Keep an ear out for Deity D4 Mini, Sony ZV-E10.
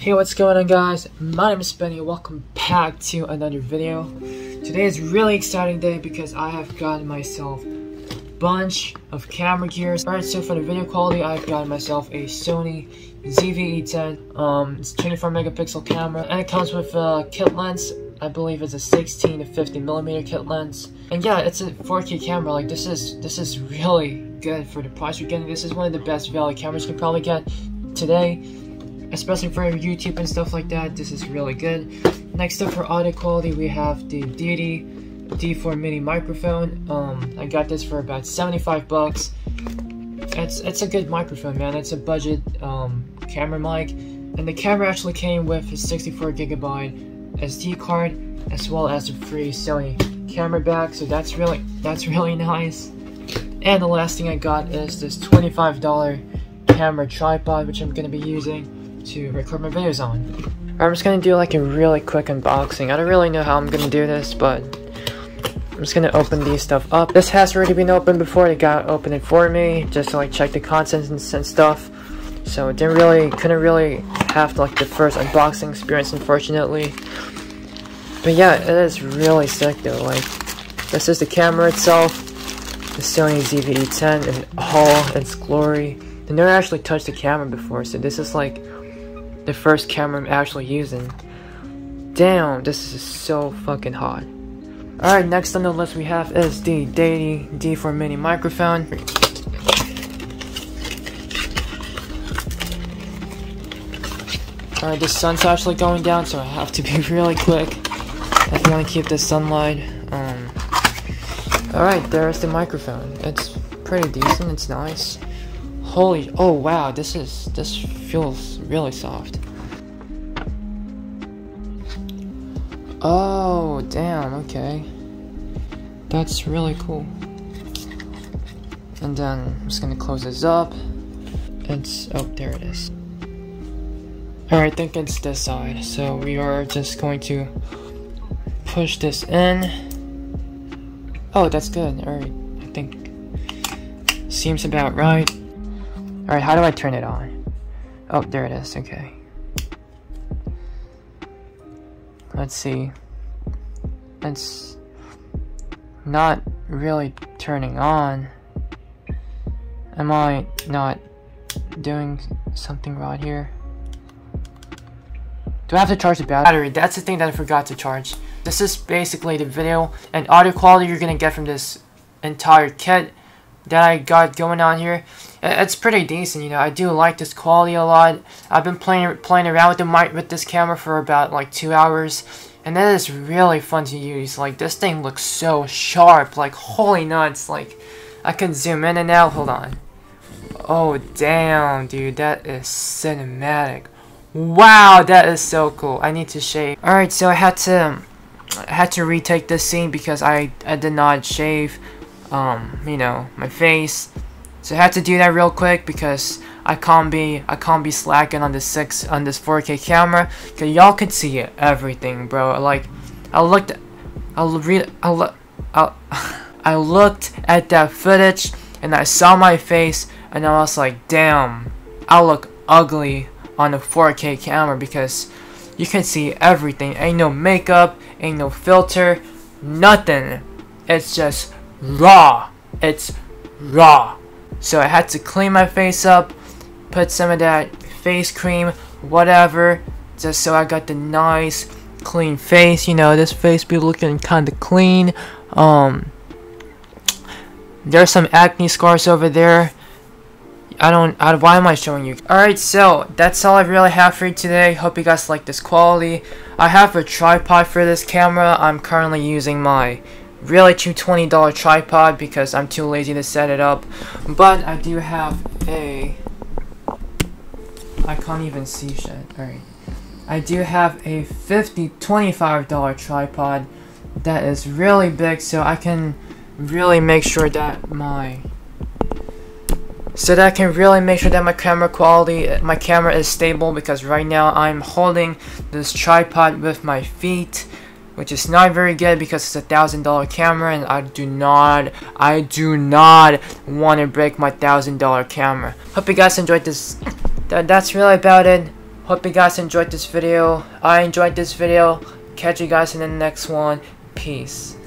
Hey, what's going on, guys? My name is Benny. Welcome back to another video. Today is a really exciting day because I have gotten myself a bunch of camera gears. Alright, so for the video quality, I've gotten myself a Sony ZV-E10. It's a 24 megapixel camera, and it comes with a kit lens. I believe it's a 16 to 50 millimeter kit lens. And yeah, it's a 4K camera. Like this is really good for the price you're getting. This is one of the best value cameras you can probably get today. Especially for YouTube and stuff like that, this is really good. Next up for audio quality, we have the Deity D4 Mini microphone. I got this for about 75 bucks. It's a good microphone, man. It's a budget camera mic, and the camera actually came with a 64GB SD card as well as a free Sony camera bag. So that's really nice. And the last thing I got is this $25 camera tripod, which I'm gonna be using to record my videos on. I'm just gonna do like a really quick unboxing. I don't really know how I'm gonna do this, but I'm just gonna open these stuff up. This has already been opened before. The guy opened it for me just to like check the contents and stuff. So couldn't really have like the first unboxing experience, unfortunately. But yeah, it is really sick though. Like this is the camera itself, the Sony ZV-E10 in all its glory. I never actually touched the camera before, so this is like the first camera I'm actually using. Damn, this is so fucking hot. Alright, next on the list we have is the Deity D4 Mini microphone. Alright, the sun's actually going down, so I have to be really quick if you want to keep the sunlight. Alright, there's the microphone. It's pretty decent, it's nice. Holy, oh wow, this feels really soft. Oh damn, okay. That's really cool. And then I'm just gonna close this up. Oh, there it is. Alright, I think it's this side. So we are just going to push this in. Oh, that's good. Alright, I think seems about right. Alright, how do I turn it on? Oh, there it is, okay. Let's see. It's not really turning on. Am I not doing something right here? Do I have to charge the battery? That's the thing that I forgot to charge. This is basically the video and audio quality you're gonna get from this entire kit that I got going on here. It's pretty decent, you know. I do like this quality a lot. I've been playing around with the this camera for about like 2 hours, and that is really fun to use. Like this thing looks so sharp, like holy nuts. Like I can zoom in and out. Hold on. Oh damn, dude, that is cinematic. Wow, that is so cool. I need to shave. All right, so I had to retake this scene because I did not shave you know, my face. So I had to do that real quick because I can't be slacking on this 4K camera, cause y'all could see everything, bro. Like I looked at that footage and I saw my face and I was like, damn, I look ugly on a 4K camera because you can see everything. Ain't no makeup, ain't no filter, nothing. It's just raw. It's raw. So I had to clean my face up, put some of that face cream, whatever, just so I got the nice clean face. You know, this face be looking kind of clean. There's some acne scars over there. Why am I showing you? Alright, so that's all I really have for you today. Hope you guys like this quality. I have a tripod for this camera. I'm currently using my really cheap $20 tripod because I'm too lazy to set it up, but I do have a I can't even see shit. Alright, I do have a $25 tripod that is really big, so I can really make sure that my camera quality, my camera is stable, because right now I'm holding this tripod with my feet, which is not very good because it's a $1,000 camera, and I do not want to break my $1,000 camera. Hope you guys enjoyed this. That's really about it. Hope you guys enjoyed this video. I enjoyed this video. Catch you guys in the next one. Peace.